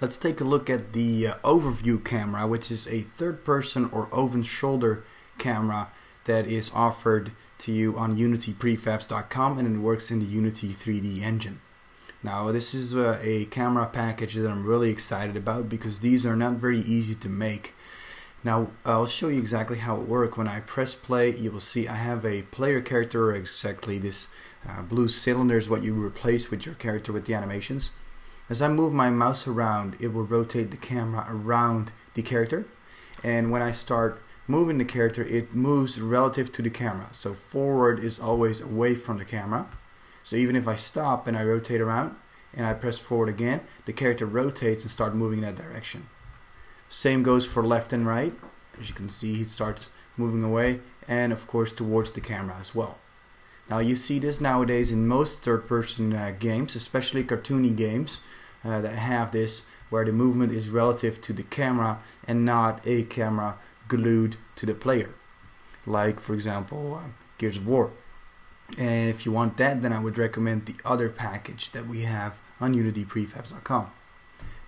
let's take a look at the overview camera, which is a third person or over shoulder camera that is offered to you on unityprefabs.com, and it works in the Unity 3D engine. Now this is a camera package that I'm really excited about because these are not very easy to make. Now I'll show you exactly how it works. When I press play, you will see I have a player character, exactly this blue cylinder is what you replace with your character with the animations. As I move my mouse around, it will rotate the camera around the character, and when I start moving the character, it moves relative to the camera. So forward is always away from the camera. So even if I stop and I rotate around and I press forward again, the character rotates and starts moving in that direction. Same goes for left and right. As you can see, he starts moving away and of course towards the camera as well. Now you see this nowadays in most third-person games, especially cartoony games that have this, where the movement is relative to the camera and not a camera glued to the player, like for example Gears of War. And if you want that, then I would recommend the other package that we have on unityprefabs.com.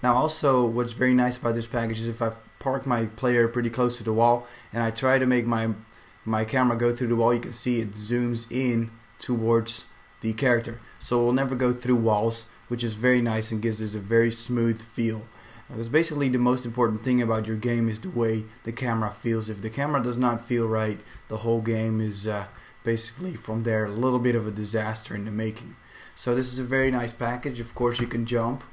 Now also, what's very nice about this package is if I park my player pretty close to the wall and I try to make my camera go through the wall, you can see it zooms in towards the character, so it will never go through walls, which is very nice and gives us a very smooth feel. Because basically the most important thing about your game is the way the camera feels. If the camera does not feel right, the whole game is basically from there a little bit of a disaster in the making. So this is a very nice package. Of course you can jump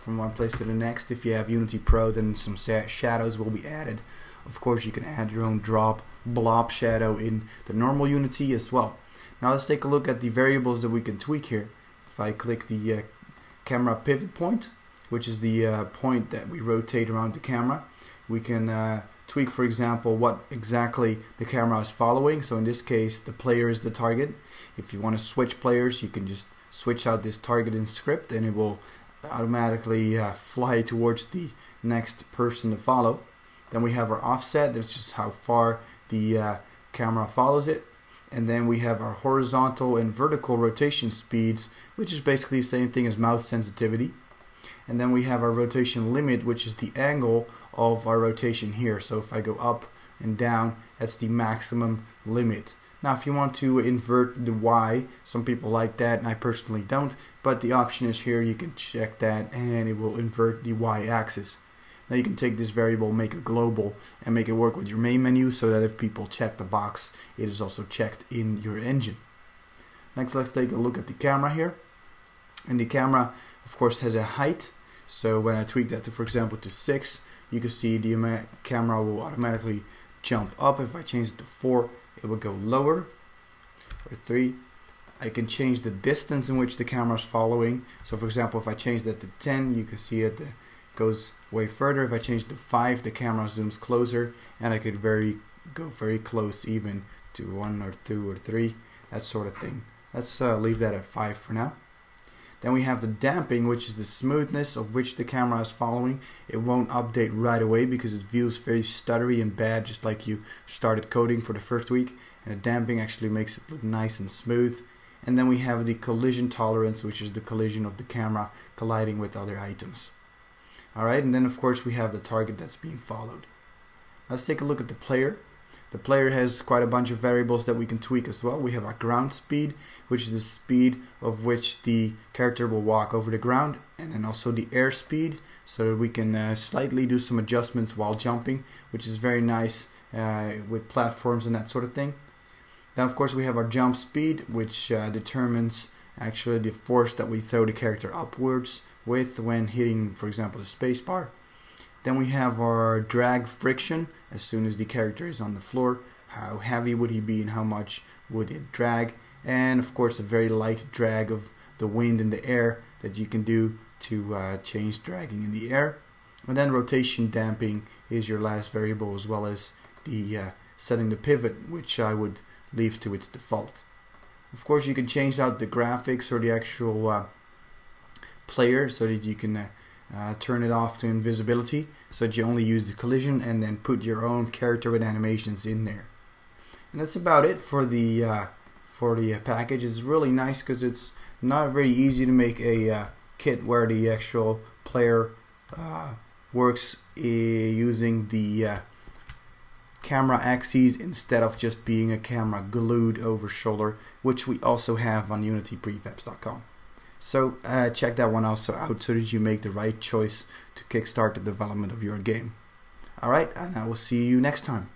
from one place to the next. If you have Unity Pro, then some shadows will be added. Of course you can add your own blob shadow in the normal Unity as well. Now let's take a look at the variables that we can tweak here. If I click the camera pivot point, which is the point that we rotate around the camera, we can tweak, for example, what exactly the camera is following. So in this case, the player is the target. If you want to switch players, you can just switch out this target in script and it will automatically fly towards the next person to follow. Then we have our offset, that's just how far the camera follows it. And then we have our horizontal and vertical rotation speeds, which is basically the same thing as mouse sensitivity. And then we have our rotation limit, which is the angle of our rotation here. So if I go up and down, that's the maximum limit. Now if you want to invert the Y, some people like that and I personally don't, but the option is here, you can check that and it will invert the Y axis. Now you can take this variable, make it global and make it work with your main menu, so that if people check the box, it is also checked in your engine. Next, let's take a look at the camera here. And the camera of course has a height, so when I tweak that to, for example, to 6, you can see the camera will automatically jump up. If I change it to 4, it will go lower, or 3. I can change the distance in which the camera is following. So for example, if I change that to 10, you can see it goes way further. If I change to 5, the camera zooms closer, and I could go very close even to 1 or 2 or 3, that sort of thing. Let's leave that at 5 for now. Then we have the damping, which is the smoothness of which the camera is following. It won't update right away because it feels very stuttery and bad, just like you started coding for the first week. And the damping actually makes it look nice and smooth. And then we have the collision tolerance, which is the collision of the camera colliding with other items. Alright, and then of course we have the target that's being followed. Let's take a look at the player. The player has quite a bunch of variables that we can tweak as well. We have our ground speed, which is the speed of which the character will walk over the ground, and then also the air speed, so that we can slightly do some adjustments while jumping, which is very nice with platforms and that sort of thing. Then of course we have our jump speed, which determines actually the force that we throw the character upwards with when hitting, for example, the spacebar. Then we have our drag friction, as soon as the character is on the floor, how heavy would he be and how much would it drag, and of course a very light drag of the wind in the air that you can do to change dragging in the air. And then rotation damping is your last variable, as well as the setting the pivot, which I would leave to its default. Of course you can change out the graphics or the actual player, so that you can turn it off to invisibility, so that you only use the collision, and then put your own character with animations in there. And that's about it for the package. It's really nice because it's not very easy to make a kit where the actual player works using the camera axes instead of just being a camera glued over shoulder, which we also have on unityprefabs.com. So check that one also out so that you make the right choice to kickstart the development of your game. Alright, and I will see you next time.